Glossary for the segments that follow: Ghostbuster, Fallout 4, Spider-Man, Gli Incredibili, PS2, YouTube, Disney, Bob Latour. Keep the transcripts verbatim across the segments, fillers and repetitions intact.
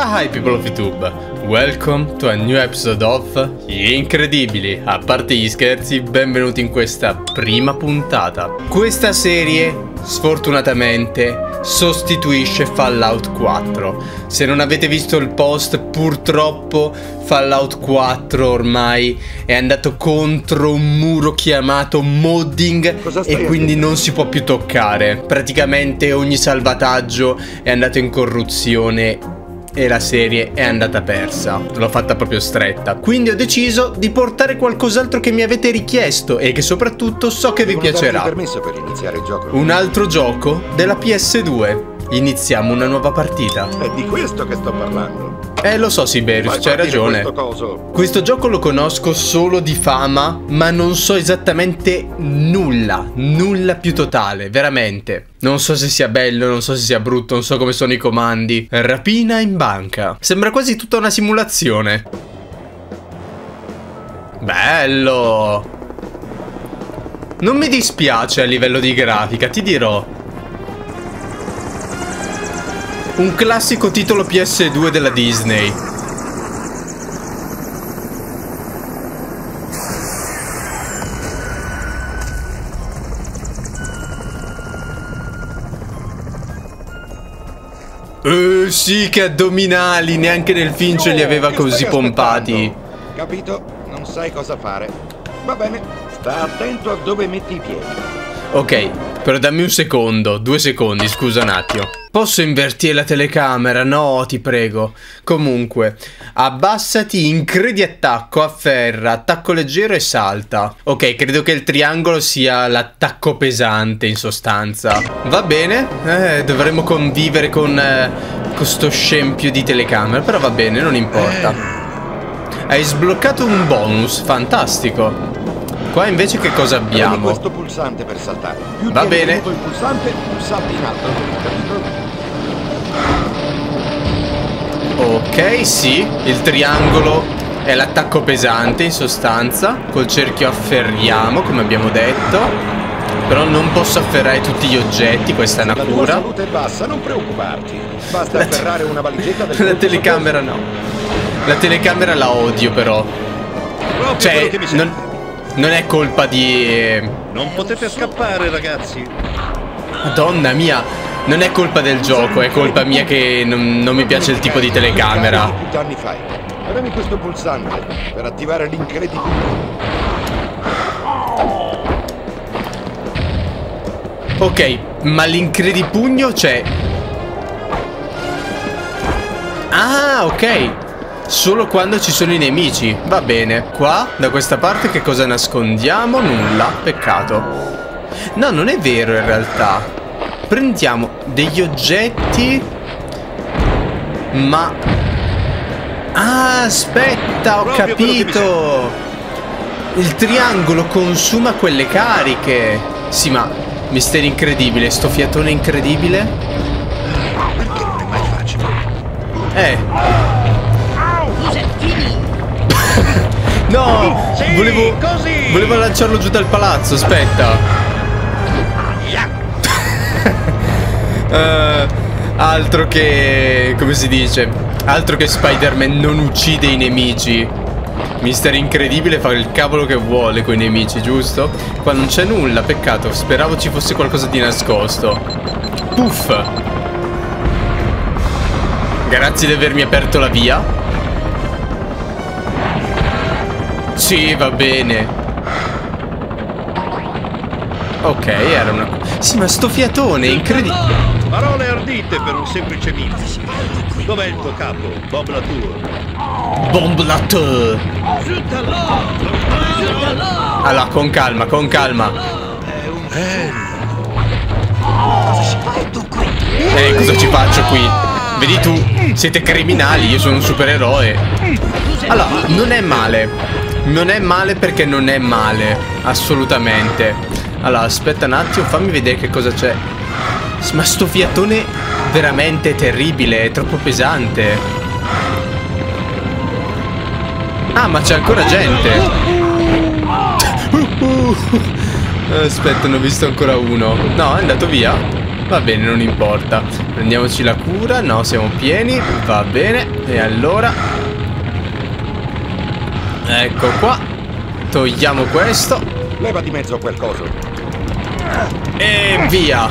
Hi people of YouTube, welcome to a new episode of Gli Incredibili. A parte gli scherzi, benvenuti in questa prima puntata. Questa serie, sfortunatamente, sostituisce Fallout quattro. Se non avete visto il post, purtroppo Fallout quattro ormai è andato contro un muro chiamato modding e quindi non si può più toccare. Praticamente ogni salvataggio è andato in corruzione e la serie è andata persa. L'ho fatta proprio stretta, quindi ho deciso di portare qualcos'altro che mi avete richiesto e che soprattutto so che vi piacerà. Un altro gioco della P S due. Iniziamo una nuova partita. È di questo che sto parlando. Eh, lo so Siberius, c'hai ragione. Questo, questo gioco lo conosco solo di fama, ma non so esattamente nulla, nulla più totale, veramente. Non so se sia bello, non so se sia brutto, non so come sono i comandi. Rapina in banca. Sembra quasi tutta una simulazione. Bello. Non mi dispiace a livello di grafica, ti dirò. Un classico titolo P S due della Disney. Eh sì, che addominali, neanche nel film ce li aveva così pompati. Capito? Non sai cosa fare. Va bene, sta attento a dove metti i piedi. Ok, però dammi un secondo, due secondi, scusa un attimo. Posso invertire la telecamera? No, ti prego. Comunque, abbassati, incredi attacco, afferra, attacco leggero e salta. Ok, credo che il triangolo sia l'attacco pesante in sostanza. Va bene, eh, dovremmo convivere con eh, questo scempio di telecamera, però va bene, non importa. Hai sbloccato un bonus, fantastico. Qua invece che cosa abbiamo? Questo pulsante per saltare. Più va bene. Il pulsante, pulsante in alto. Ok, sì, il triangolo è l'attacco pesante in sostanza. Col cerchio afferriamo, come abbiamo detto. Però non posso afferrare tutti gli oggetti, questa è una cura. La tua salute è bassa, non preoccuparti. Basta afferrare una valigetta del La telecamera no. La telecamera la odio però. Proprio cioè, non... non è colpa di... Non potete scappare, ragazzi. Madonna mia, non è colpa del gioco, è colpa mia che non, non mi piace il tipo di telecamera. Anni fa. Premi questo pulsante per attivare l'incredibilità. Ok, ma l'incredipugno c'è. Ah, ok. Solo quando ci sono i nemici. Va bene. Qua, da questa parte, che cosa nascondiamo? Nulla. Peccato. No, non è vero in realtà. Prendiamo degli oggetti. Ma... ah, aspetta, ho capito. Il triangolo consuma quelle cariche. Sì, ma... mistero incredibile. Sto fiatone incredibile. Perché non è mai facile? Eh... no, sì, volevo, così. volevo lanciarlo giù dal palazzo, aspetta. Yeah. uh, altro che, come si dice, altro che Spider-Man non uccide i nemici. Mister Incredibile fa il cavolo che vuole con i nemici, giusto? Qua non c'è nulla, peccato, speravo ci fosse qualcosa di nascosto. Puff. Grazie di avermi aperto la via. Sì, va bene. Ok, era una... sì, ma sto fiatone, incredibile. Parole ardite per un semplice vizio. Dov'è il tuo capo? Bob Latour. Bob Latour. Allora, con calma, con calma. Eh, cosa ci faccio qui? Vedi tu, siete criminali, io sono un supereroe. Allora, non è male. Non è male perché non è male, assolutamente. Allora, aspetta un attimo, fammi vedere che cosa c'è. Ma sto fiatone veramente terribile, è troppo pesante. Ah, ma c'è ancora gente. Aspetta, ne ho visto ancora uno. No, è andato via. Va bene, non importa. Prendiamoci la cura. No, siamo pieni. Va bene. E allora, ecco qua. Togliamo questo. Leva di mezzo qualcosa. E via.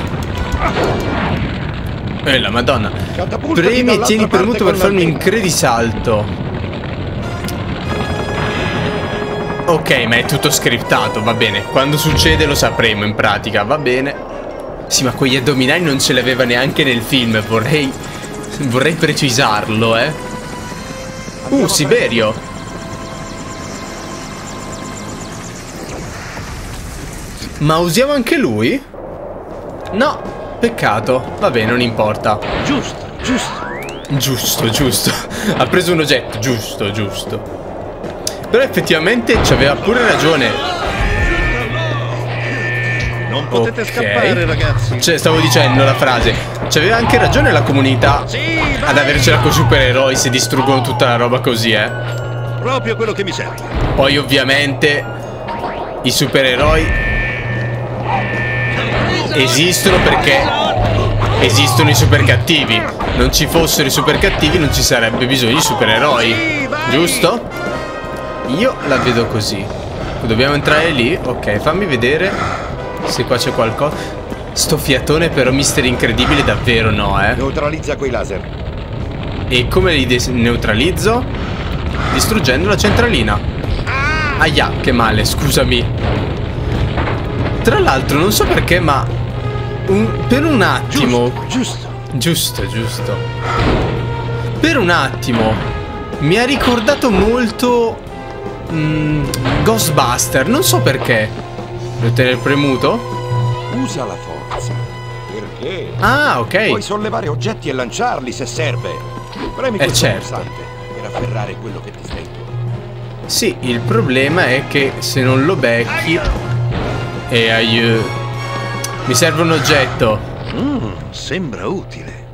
E la madonna. Premi e tieni premuto per fare un incredisalto. Ok, ma è tutto scriptato, va bene. Quando succede lo sapremo in pratica, va bene. Sì, ma quegli addominali non ce l'aveva neanche nel film, vorrei... vorrei precisarlo, eh. Uh, Siberio. Ma usiamo anche lui? No, peccato. Va bene, non importa. Giusto, giusto. Giusto, giusto. Ha preso un oggetto, giusto, giusto. Però effettivamente ci aveva pure ragione. Non potete scappare, ragazzi. Cioè, stavo dicendo la frase. Ci aveva anche ragione la comunità ad avercela con supereroi se distruggono tutta la roba così, eh. Proprio quello che mi serve. Poi ovviamente i supereroi esistono perché esistono i supercattivi. Non ci fossero i supercattivi non ci sarebbe bisogno di supereroi, giusto? Io la vedo così. Dobbiamo entrare lì? Ok, fammi vedere se qua c'è qualcosa. Sto fiatone però Mister Incredibile davvero no, eh. Neutralizza quei laser. E come li neutralizzo? Distruggendo la centralina. Aia, che male, scusami. Tra l'altro non so perché, ma un, per un attimo giusto, giusto, giusto, giusto. Per un attimo mi ha ricordato molto Mm, Ghostbuster, non so perché. Devo tenere premuto? Usa la forza. Perché? Ah, ok. Puoi sollevare oggetti e lanciarli se serve. Premi questo pulsante per afferrare quello che ti stai intorno. Sì, il problema è che se non lo becchi. E aiuto. Mi serve un oggetto. Mm, sembra utile.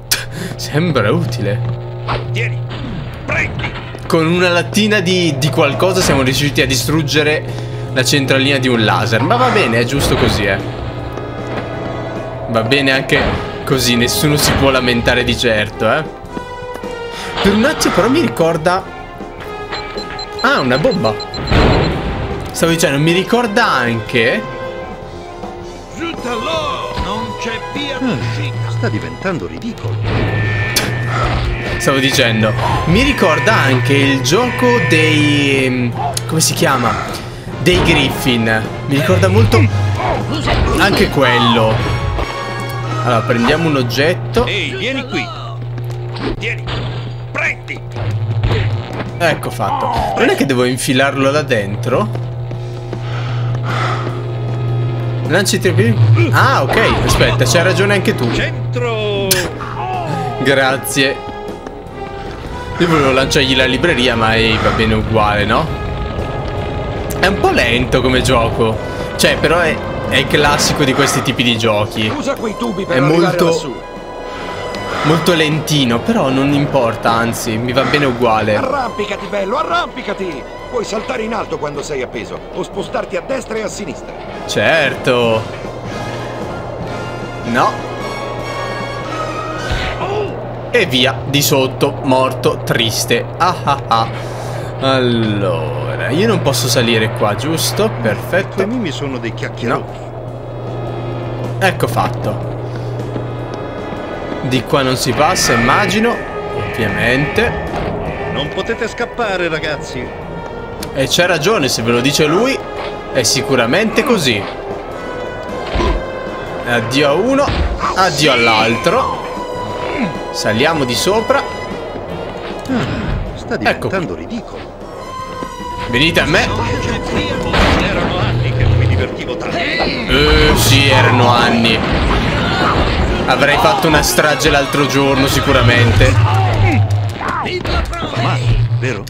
Sembra utile. Tieni, prendi. Con una lattina di, di qualcosa siamo riusciti a distruggere la centralina di un laser. Ma va bene, è giusto così, eh. Va bene anche così, nessuno si può lamentare di certo, eh. Per un attimo però mi ricorda... Ah, una bomba. Stavo dicendo, mi ricorda anche... Non c'è via d'uscita. Sta diventando ridicolo. Stavo dicendo, mi ricorda anche il gioco dei... come si chiama? Dei Griffin. Mi ricorda molto anche quello. Allora, prendiamo un oggetto. Ehi, vieni qui. Vieni, prendi. Ecco fatto. Non è che devo infilarlo là dentro? Lanci tre. Ah, ok, aspetta, c'hai ragione anche tu. Centro. Grazie. Io volevo lanciargli la libreria, ma ehi, va bene uguale, no? È un po' lento come gioco. Cioè, però è, è classico di questi tipi di giochi. Usa quei tubi per arrivare lassù. Molto lentino, però non importa, anzi, mi va bene uguale. Arrampicati, bello, arrampicati! Puoi saltare in alto quando sei appeso, o spostarti a destra e a sinistra. Certo. No. E via, di sotto, morto, triste. Ah ah ah. Allora, io non posso salire qua, giusto? Perfetto. I miei sono dei chiacchieroni. No. Ecco fatto. Di qua non si passa, immagino. Ovviamente. Non potete scappare, ragazzi. E c'è ragione, se ve lo dice lui, è sicuramente così. Addio a uno, addio all'altro. Saliamo di sopra. Ah, sta diventando ridicolo. Venite a me. Erano anni che non mi divertivo tanto. Eh sì, erano anni. Avrei fatto una strage l'altro giorno sicuramente. Ma, vero?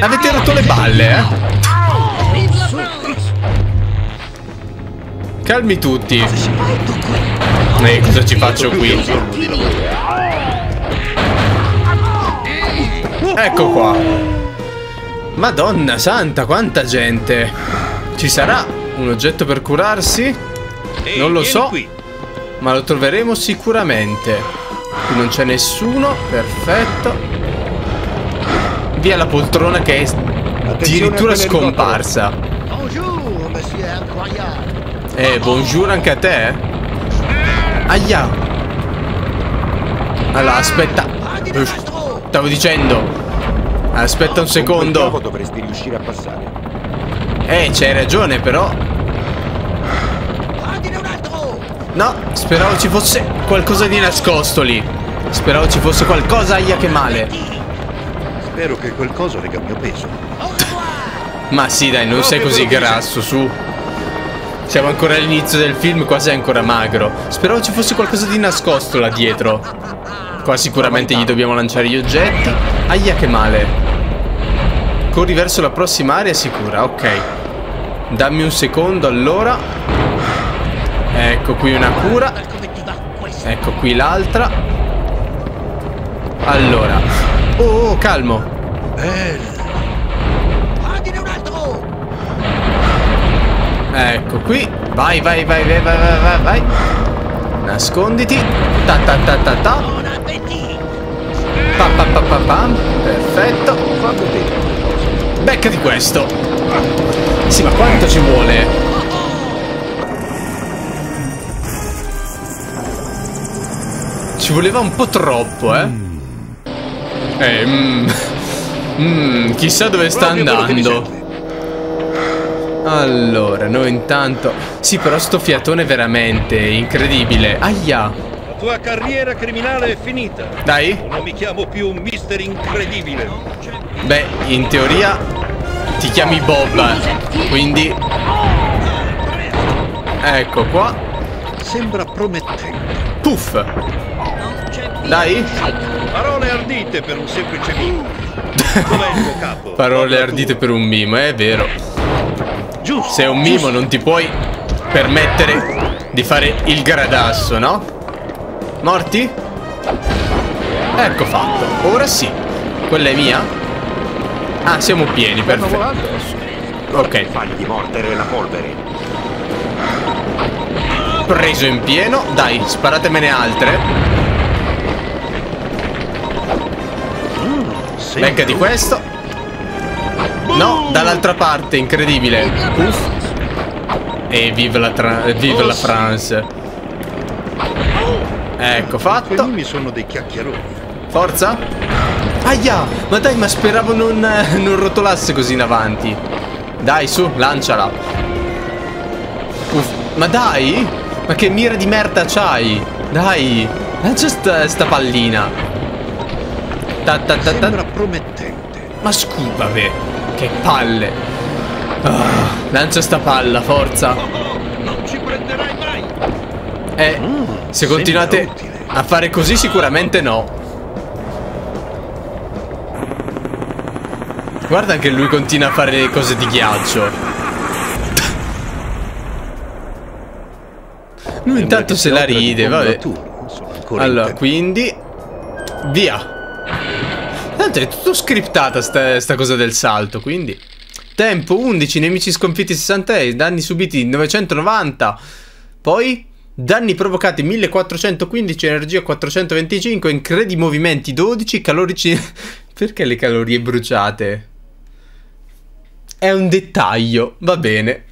Avete rotto le balle, eh? Calmi tutti. Eh, cosa ci faccio qui? Ecco qua. Madonna santa, quanta gente. Ci sarà un oggetto per curarsi? Non lo so. ma lo troveremo sicuramente. Qui non c'è nessuno, perfetto. Via la poltrona che è addirittura scomparsa. Eh, buongiorno anche a te. Aia. Allora, aspetta. Stavo dicendo, aspetta un secondo. Dovresti riuscire a passare. Eh, c'hai ragione, però. No, speravo ci fosse qualcosa di nascosto lì. Speravo ci fosse qualcosa, aia che male. Spero che qualcosa regga il mio peso. Ma sì, dai, non sei così grasso, su. Siamo ancora all'inizio del film, qua sei ancora magro. Speravo ci fosse qualcosa di nascosto là dietro. Qua sicuramente gli dobbiamo lanciare gli oggetti. Aia che male. Corri verso la prossima area sicura, ok. Dammi un secondo allora. Ecco qui una cura. Ecco qui l'altra. Allora. Oh, oh, calmo. Ecco qui. Vai, vai, vai, vai, vai, vai, vai. Nasconditi. Ta ta ta ta ta. Pa pa pa pa pam. Perfetto. Beccati questo. Sì, ma quanto ci vuole? Ci voleva un po' troppo, eh? Mm. Eh, mm. Mm, chissà dove sta andando. Allora, noi intanto... Sì, però sto fiatone è veramente incredibile. Aia! La tua carriera criminale è finita. Dai? Non mi chiamo più Mister Incredibile. Beh, in teoria ti chiami Bob, quindi... Ecco qua. Sembra promettente. Puff! Dai. Parole ardite per un semplice mimo. Dov'è il tuo capo? Parole ardite per un mimo, è vero. Giusto. Se è un mimo non ti puoi permettere di fare il gradasso, no? Morti? Ecco fatto. Ora sì. Quella è mia? Ah, siamo pieni, perfetto. Ok. Fagli mordere la polvere. Preso in pieno. Dai, sparatemene altre. Becca di questo. No, dall'altra parte, incredibile. Uff. E vive la, vive la France. Ecco fatto. Mi sono dei chiacchieroni. Forza. Aia. Ma dai, ma speravo non, non rotolasse così in avanti. Dai, su, lanciala. Uff. Ma dai. Ma che mira di merda c'hai. Dai. Lancia sta, sta pallina. Ta, ta, ta, ta. Sembra promettente. Ma scusa, vabbè. Che palle. Oh, lancia sta palla, forza. Non ci prenderai mai. Eh, mm, se continuate a fare così sicuramente no. Guarda che lui continua a fare le cose di ghiaccio. Lui intanto se la ride, vabbè. Allora, quindi via. Tanto è tutto scriptata sta, sta cosa del salto, quindi. Tempo undici, nemici sconfitti sessantasei, danni subiti novecentonovanta. Poi danni provocati millequattrocentoquindici, energia quattrocentoventicinque, incredi movimenti dodici, calorici. Perché le calorie bruciate? È un dettaglio, va bene.